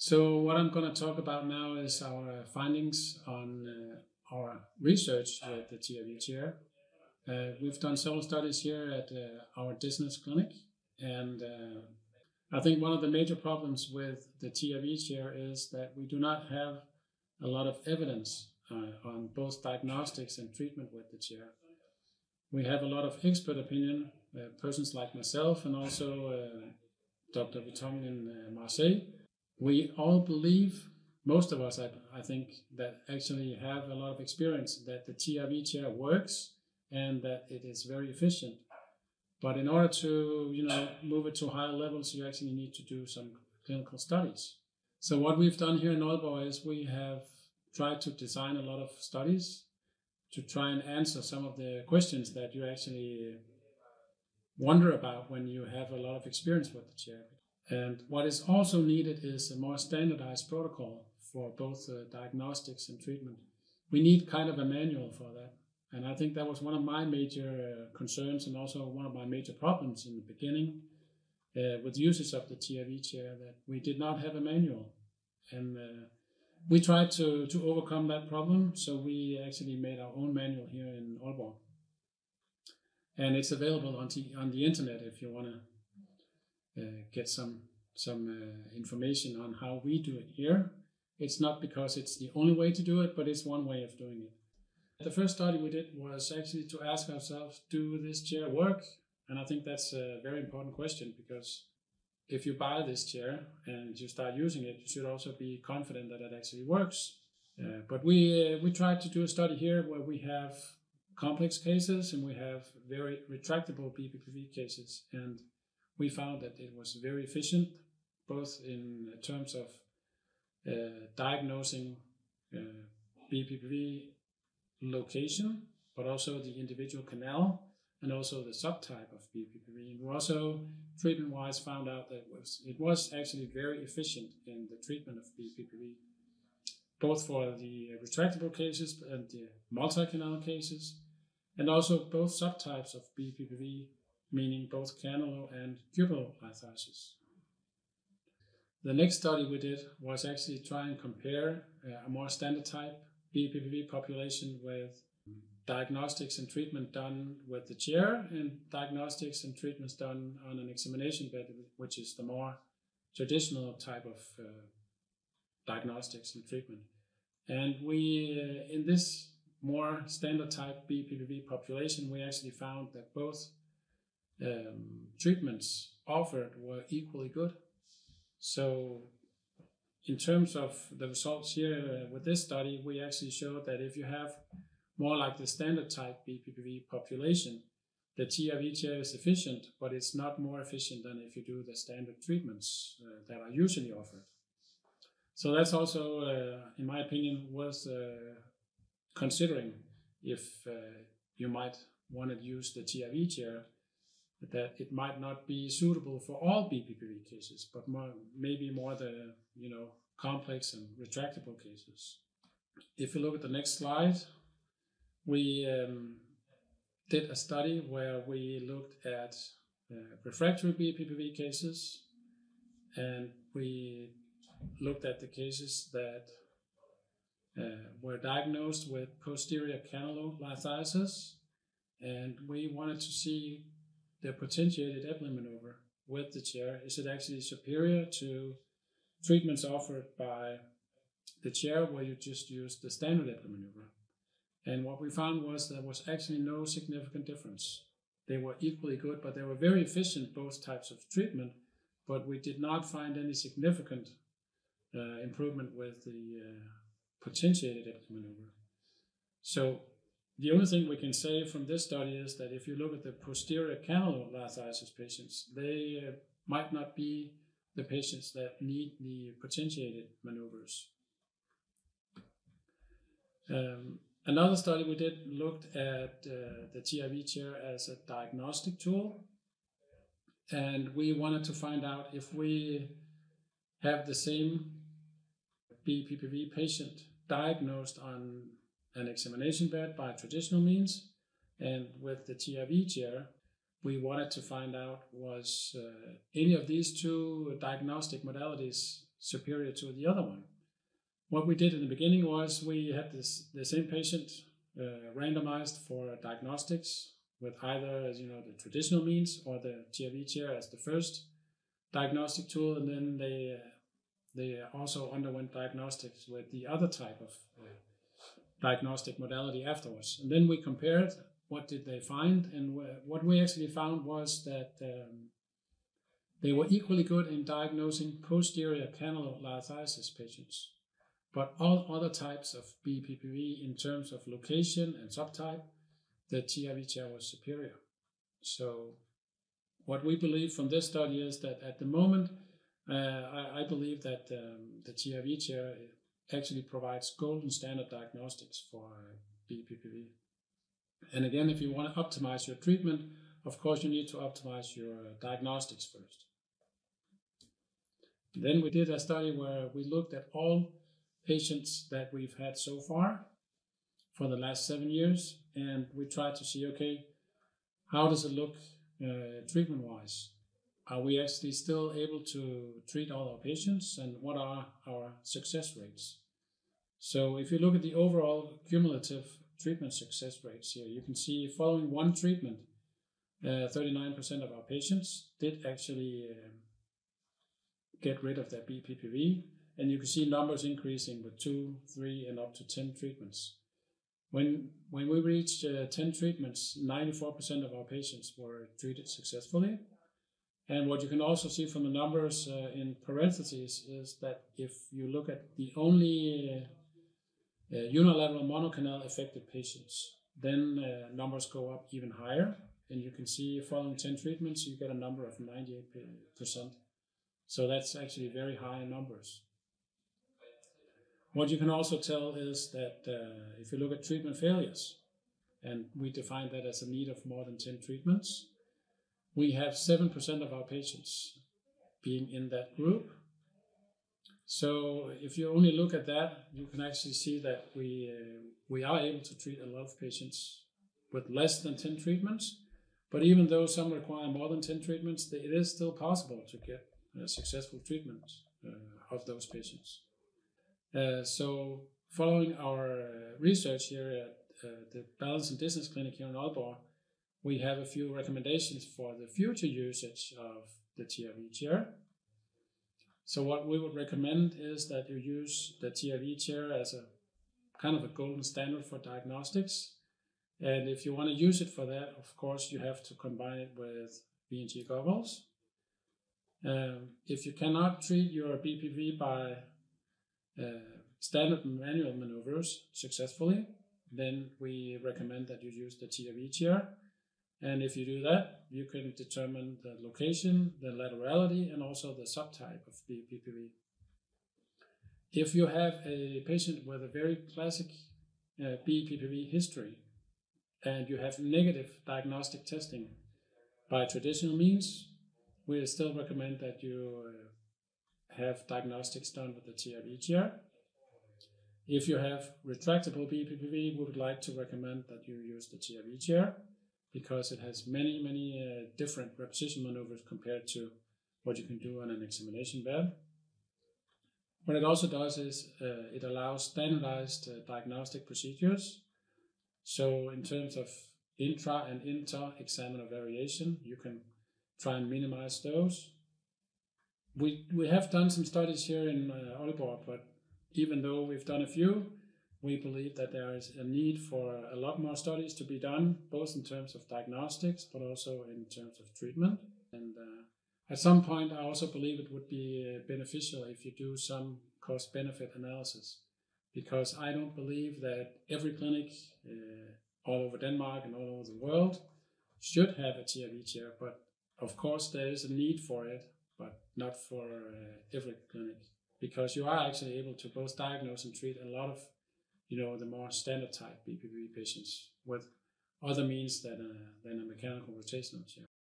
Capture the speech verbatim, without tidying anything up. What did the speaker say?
So what I'm going to talk about now is our findings on uh, our research with the T R V chair. Uh, we've done several studies here at uh, our distance clinic, and uh, I think one of the major problems with the T R V chair is that we do not have a lot of evidence uh, on both diagnostics and treatment with the chair. We have a lot of expert opinion, uh, persons like myself and also uh, Doctor Vuitton in uh, Marseille. We all believe, most of us I, I think, that actually have a lot of experience that the T R V chair works and that it is very efficient. But in order to, you know, move it to higher levels, you actually need to do some clinical studies. So what we've done here in Aalborg is we have tried to design a lot of studies to try and answer some of the questions that you actually wonder about when you have a lot of experience with the chair. And what is also needed is a more standardized protocol for both uh, diagnostics and treatment. We need kind of a manual for that. And I think that was one of my major uh, concerns and also one of my major problems in the beginning uh, with usage of the T R V chair, that we did not have a manual. And uh, we tried to, to overcome that problem, so we actually made our own manual here in Aalborg. And it's available on, on the internet if you want to uh, get some, some uh, information on how we do it here. It's not because it's the only way to do it, but it's one way of doing it. The first study we did was actually to ask ourselves, do this chair work? And I think that's a very important question, because if you buy this chair and you start using it, you should also be confident that it actually works. Uh, but we, uh, we tried to do a study here where we have complex cases and we have very retractable B P P V cases. And we found that it was very efficient, both in terms of uh, diagnosing uh, B P P V location, but also the individual canal and also the subtype of B P P V. And we also, treatment-wise, found out that it was, it was actually very efficient in the treatment of B P P V, both for the retractable cases and the multi-canal cases, and also both subtypes of B P P V, meaning both canal and cupulolithiasis. The next study we did was actually try and compare uh, a more standard type B P P V population with diagnostics and treatment done with the chair and diagnostics and treatments done on an examination bed, which is the more traditional type of uh, diagnostics and treatment. And we, uh, in this more standard type B P P V population, we actually found that both um, treatments offered were equally good. So in terms of the results here uh, with this study, we actually showed that if you have more like the standard type B P P V population, the T R V chair is efficient, but it's not more efficient than if you do the standard treatments uh, that are usually offered. So that's also, uh, in my opinion, worth uh, considering if uh, you might want to use the T R V chair, that it might not be suitable for all B P P V cases, but more, maybe more the, you know, complex and retractable cases. If you look at the next slide, we um, did a study where we looked at uh, refractory B P P V cases, and we looked at the cases that uh, were diagnosed with posterior canalolithiasis, and we wanted to see the potentiated Epley maneuver with the chair. Is it actually superior to treatments offered by the chair where you just use the standard Epley maneuver? And what we found was there was actually no significant difference. They were equally good, but they were very efficient, both types of treatment, but we did not find any significant uh, improvement with the uh, potentiated Epley maneuver. So the only thing we can say from this study is that if you look at the posterior canalolithiasis patients, they uh, might not be the patients that need the potentiated maneuvers. Um, another study we did looked at uh, the T R V chair as a diagnostic tool, and we wanted to find out if we have the same B P P V patient diagnosed on an examination bed by traditional means, and with the T R V chair, we wanted to find out was uh, any of these two diagnostic modalities superior to the other one. What we did in the beginning was we had this, this inpatient uh, randomized for diagnostics with either, as you know, the traditional means or the G I V chair as the first diagnostic tool, and then they uh, they also underwent diagnostics with the other type of uh, diagnostic modality afterwards. And then we compared what did they find, and wh what we actually found was that um, they were equally good in diagnosing posterior canalolithiasis patients, but all other types of B P P V in terms of location and subtype, the T I V chair was superior. So what we believe from this study is that at the moment, uh, I, I believe that um, the T I V chair actually provides golden standard diagnostics for B P P V. And again, if you want to optimize your treatment, of course you need to optimize your diagnostics first. Then we did a study where we looked at all patients that we've had so far for the last seven years, and we tried to see, okay, how does it look uh, treatment-wise? Are we actually still able to treat all our patients, and what are our success rates? So if you look at the overall cumulative treatment success rates here, you can see following one treatment, thirty-nine percent uh, of our patients did actually um, get rid of their B P P V, and you can see numbers increasing with two, three, and up to ten treatments. When, when we reached uh, ten treatments, ninety-four percent of our patients were treated successfully. And what you can also see from the numbers uh, in parentheses is that if you look at the only uh, uh, unilateral monocanal affected patients, then uh, numbers go up even higher. And you can see following ten treatments, you get a number of ninety-eight percent. So that's actually very high numbers. What you can also tell is that uh, if you look at treatment failures, and we define that as a need of more than ten treatments, we have seven percent of our patients being in that group. So if you only look at that, you can actually see that we, uh, we are able to treat a lot of patients with less than ten treatments. But even though some require more than ten treatments, it is still possible to get a successful treatment uh, of those patients. Uh, so following our research here at uh, the Balance and Distance Clinic here in Aalborg, we have a few recommendations for the future usage of the T I V chair. So what we would recommend is that you use the T I V chair as a kind of a golden standard for diagnostics. And if you want to use it for that, of course, you have to combine it with V N G goggles. Um, if you cannot treat your B P P V by Uh, standard manual maneuvers successfully, then we recommend that you use the T I V chair. And if you do that, you can determine the location, the laterality, and also the subtype of the B P P V. If you have a patient with a very classic uh, B P P V history, and you have negative diagnostic testing by traditional means, we still recommend that you uh, have diagnostics done with the T I V chair. If you have retractable B P P V, we would like to recommend that you use the T I V chair because it has many, many uh, different repetition maneuvers compared to what you can do on an examination bed. What it also does is uh, it allows standardized uh, diagnostic procedures. So in terms of intra and inter-examiner variation, you can try and minimize those. We, we have done some studies here in uh, Aalborg, but even though we've done a few, we believe that there is a need for a lot more studies to be done, both in terms of diagnostics, but also in terms of treatment. And uh, at some point, I also believe it would be beneficial if you do some cost-benefit analysis, because I don't believe that every clinic uh, all over Denmark and all over the world should have a T I V chair, but of course there is a need for it, but not for uh, every clinic, because you are actually able to both diagnose and treat a lot of, you know, the more standard type B P P V patients with other means than a, than a mechanical rotational chair.